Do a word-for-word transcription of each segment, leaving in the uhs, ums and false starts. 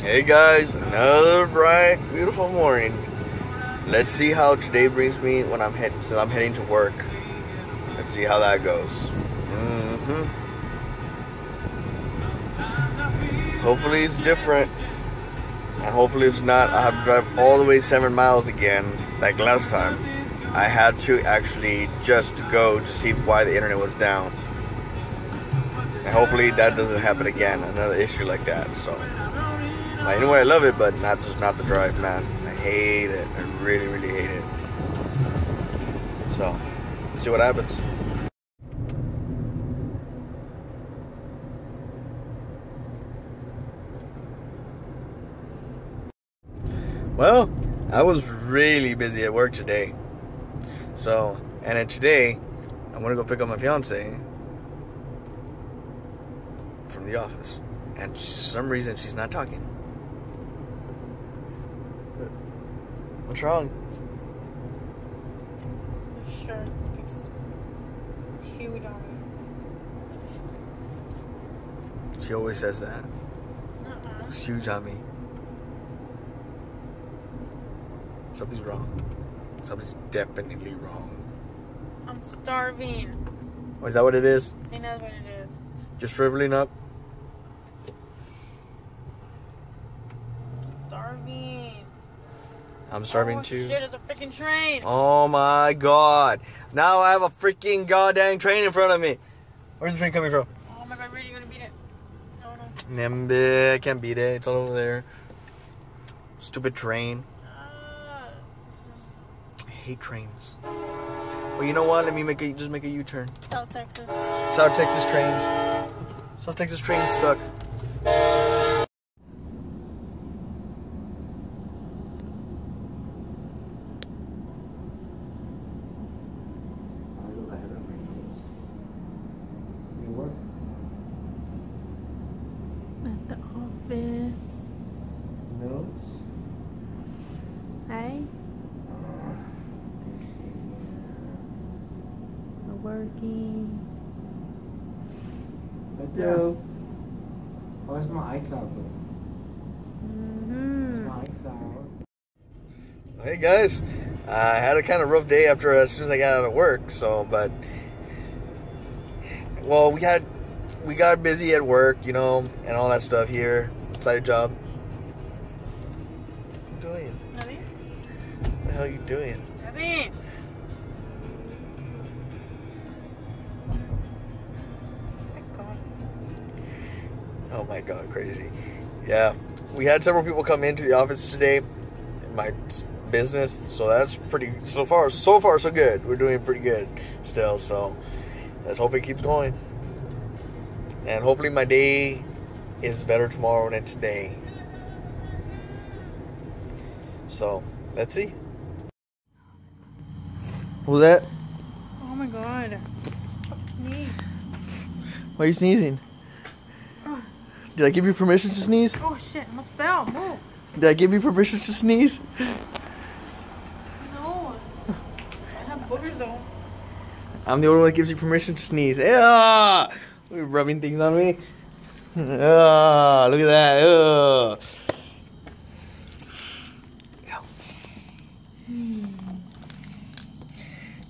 Hey guys, another bright, beautiful morning. Let's see how today brings me when I'm heading, since I'm heading to work. Let's see how that goes. Mm-hmm. Hopefully it's different, and hopefully it's not. I have to drive all the way seven miles again, like last time. I had to actually just go to see why the internet was down, and hopefully that doesn't happen again. Another issue like that. So. Anyway, I love it, but not just not the drive, man. I hate it. I really, really hate it. So, let's see what happens. Well, I was really busy at work today. So, and then today, I'm gonna go pick up my fiance from the office, and for some reason, she's not talking. What's wrong? The shark is huge on me. She always says that. Uh-uh. It's huge on me. Something's wrong. Something's definitely wrong. I'm starving. Oh, is that what it is? I know what it is. Just shriveling up? I'm starving oh, too. Shit, it's a freaking train. Oh my god. Now I have a freaking goddamn train in front of me. Where's the train coming from? Oh my god, really, you're gonna beat it. No, no. Nembe, I can't beat it. It's all over there. Stupid train. Uh, this is... I hate trains. Well, you know what? Let me make a, just make a U-turn. South Texas. South Texas trains. South Texas trains suck. This. Notes. Hey. We're working. Hello. Where's my iCloud? Mm-hmm. My iCloud. Hey guys, I had a kind of rough day after as soon as I got out of work. So, but well, we had we got busy at work, you know, and all that stuff here. Side job. What are you doing? Nothing. What the hell are you doing? Nothing. Oh my god, crazy. Yeah, we had several people come into the office today, in my business, so that's pretty, so far, so far so good. We're doing pretty good still, so let's hope it keeps going. And hopefully my day is better tomorrow than today. So, let's see. What was that? Oh my god. Sneeze. Why are you sneezing? Ugh. Did I give you permission to sneeze? Oh shit, I almost fell. Move. Did I give you permission to sneeze? No. I have boogers though. I'm the only one that gives you permission to sneeze. Yeah! You're rubbing things on me. Oh, look at that. Oh.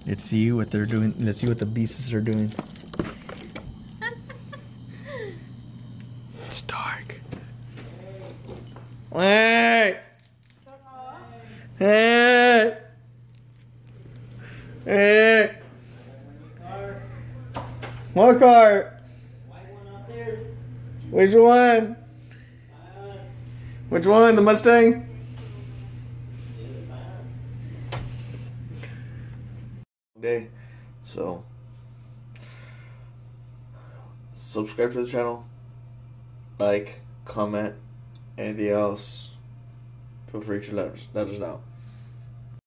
Let's see what they're doing. Let's see what the beasts are doing. It's dark. Hey! Hey! Hey! What car? Which one? Which one? The Mustang? Day. So, subscribe to the channel, like, comment, anything else, feel free to let us, let us know.